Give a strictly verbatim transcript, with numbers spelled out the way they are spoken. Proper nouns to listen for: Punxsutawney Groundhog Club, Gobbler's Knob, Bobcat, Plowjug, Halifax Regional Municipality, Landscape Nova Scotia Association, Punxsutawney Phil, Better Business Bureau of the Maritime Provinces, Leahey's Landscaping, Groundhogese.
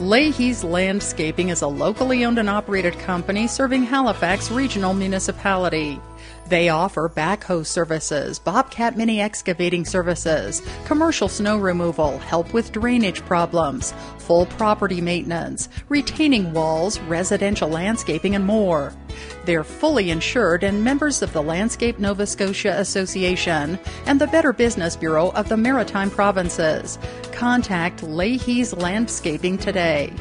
Leahey's Landscaping is a locally owned and operated company serving Halifax Regional Municipality. They offer backhoe services, Bobcat mini excavating services, commercial snow removal, help with drainage problems, full property maintenance, retaining walls, residential landscaping, and more. They're fully insured and members of the Landscape Nova Scotia Association and the Better Business Bureau of the Maritime Provinces. Contact Leahey's Landscaping today.